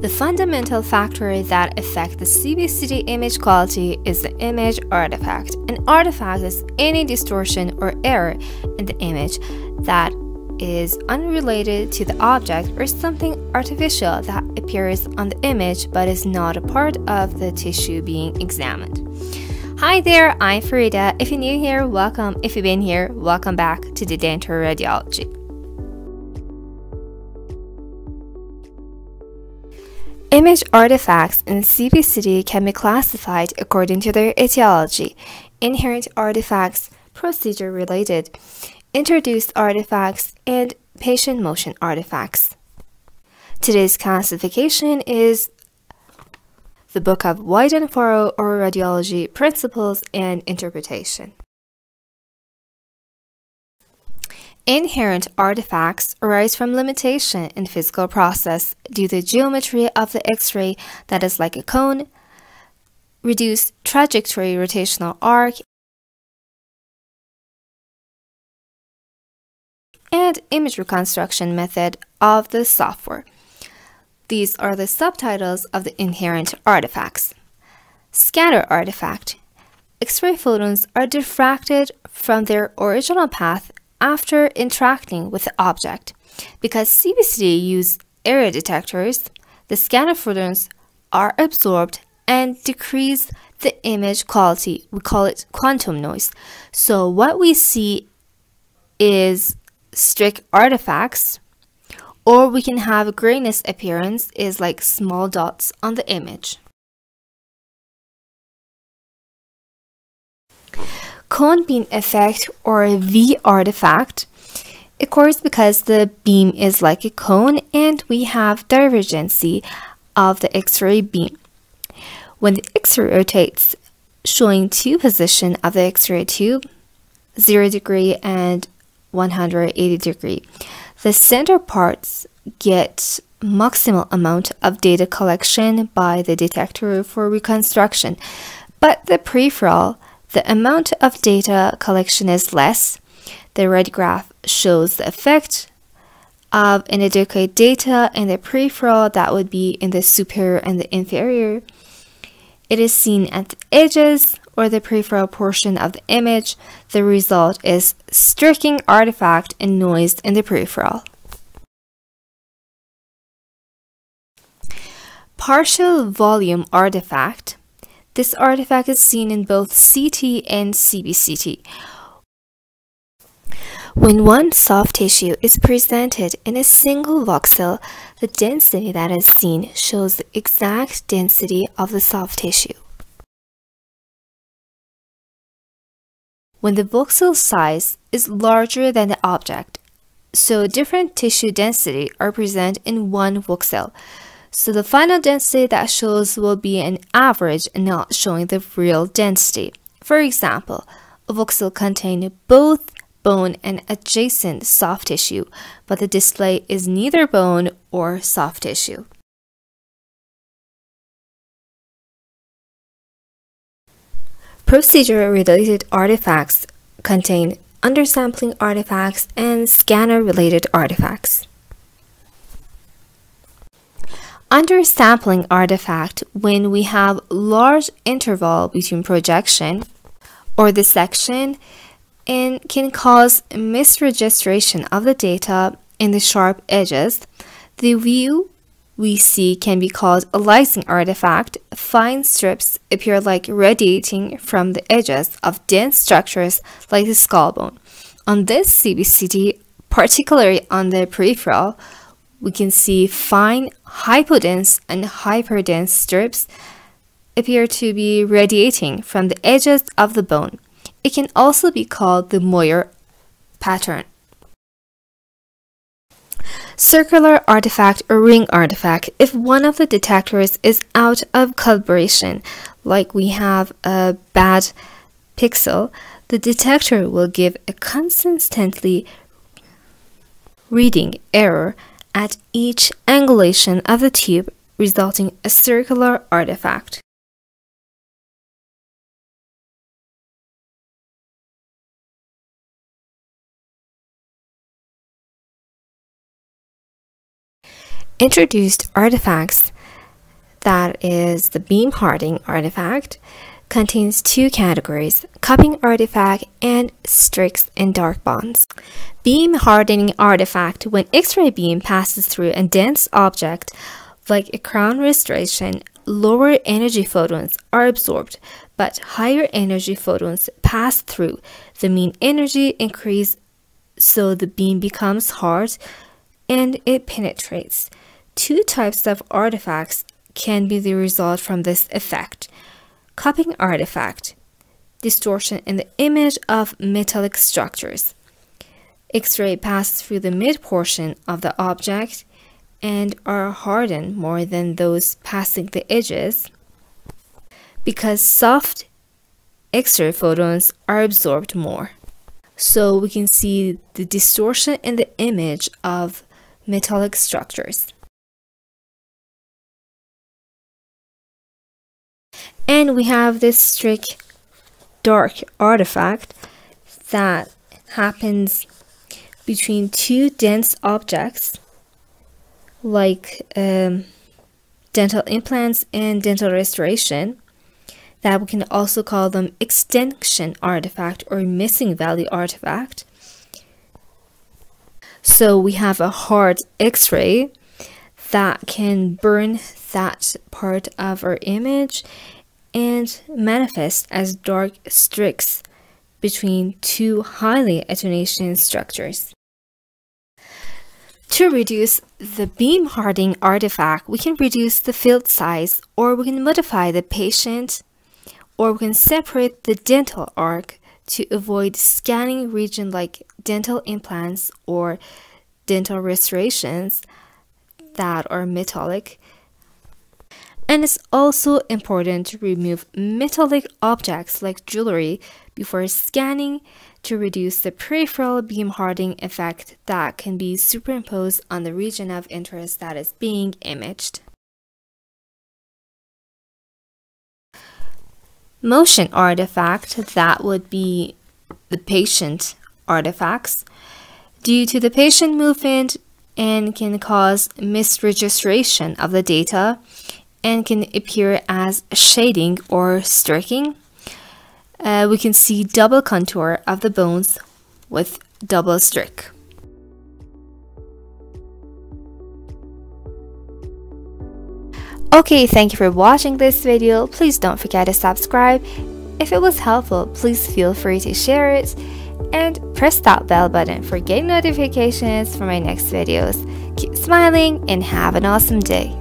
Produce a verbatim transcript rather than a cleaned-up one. The fundamental factors that affect the C B C T image quality is the image artifact. An artifact is any distortion or error in the image that is unrelated to the object or something artificial that appears on the image but is not a part of the tissue being examined. Hi there, I'm Farida. If you're new here, welcome. If you've been here, welcome back to the Dento Radiology. Image artifacts in C B C T can be classified according to their etiology: inherent artifacts, procedure-related, introduced artifacts, and patient motion artifacts. Today's classification is the Book of White and Farrow, or Radiology Principles and Interpretation. Inherent artifacts arise from limitation in physical process due to the geometry of the X-ray that is like a cone, reduced trajectory rotational arc, and image reconstruction method of the software. These are the subtitles of the inherent artifacts. Scatter artifact. X-ray photons are diffracted from their original path after interacting with the object. Because C B C T use error detectors, the scatter photons are absorbed and decrease the image quality. We call it quantum noise. So what we see is strict artifacts, or we can have a grayness appearance, is like small dots on the image. Cone beam effect, or V artifact, occurs because the beam is like a cone and we have divergency of the X-ray beam. When the X-ray rotates, showing two position of the X-ray tube, zero degree and one hundred eighty degree, the center parts get maximal amount of data collection by the detector for reconstruction, but the peripheral, the amount of data collection is less. The red graph shows the effect of inadequate data in the peripheral, that would be in the superior and the inferior. It is seen at the edges or the peripheral portion of the image. The result is striking artifact and noise in the peripheral. Partial volume artifact. This artifact is seen in both C T and C B C T. When one soft tissue is presented in a single voxel, the density that is seen shows the exact density of the soft tissue. When the voxel size is larger than the object, so different tissue density are present in one voxel. So the final density that shows will be an average and not showing the real density. For example, a voxel contains both bone and adjacent soft tissue, but the display is neither bone or soft tissue. Procedure-related artifacts contain undersampling artifacts and scanner-related artifacts. Undersampling artifact: when we have large interval between projection or dissection, and can cause misregistration of the data in the sharp edges. The view we see can be called a lysing artifact. Fine strips appear like radiating from the edges of dense structures like the skull bone. On this C B C T, particularly on the peripheral, we can see fine hypodense and hyperdense strips appear to be radiating from the edges of the bone. It can also be called the Moiré pattern. Circular artifact or ring artifact: if one of the detectors is out of calibration, like we have a bad pixel, the detector will give a consistently reading error at each angulation of the tube, resulting a circular artifact. Introduced artifacts: that is the beam parting artifact, contains two categories, cupping artifact and streaks and dark bonds. Beam hardening artifact, when X-ray beam passes through a dense object, like a crown restoration, lower energy photons are absorbed, but higher energy photons pass through. The mean energy increases, so the beam becomes hard and it penetrates. Two types of artifacts can be the result from this effect. Cupping artifact, distortion in the image of metallic structures. X-ray passes through the mid-portion of the object and are hardened more than those passing the edges because soft X-ray photons are absorbed more. So we can see the distortion in the image of metallic structures. And we have this streak dark artifact that happens between two dense objects like um, dental implants and dental restoration, that we can also call them extinction artifact or missing value artifact. So we have a hard X-ray that can burn that part of our image and manifest as dark streaks between two highly attenuated structures. To reduce the beam hardening artifact, we can reduce the field size, or we can modify the patient, or we can separate the dental arc to avoid scanning region like dental implants or dental restorations that are metallic. And it's also important to remove metallic objects like jewelry before scanning to reduce the peripheral beam hardening effect that can be superimposed on the region of interest that is being imaged. Motion artifact, that would be the patient artifacts, due to the patient movement and can cause misregistration of the data and can appear as shading or streaking. Uh, we can see double contour of the bones with double streak. Okay, thank you for watching this video. Please don't forget to subscribe. If it was helpful, please feel free to share it and press that bell button for getting notifications for my next videos. Keep smiling and have an awesome day.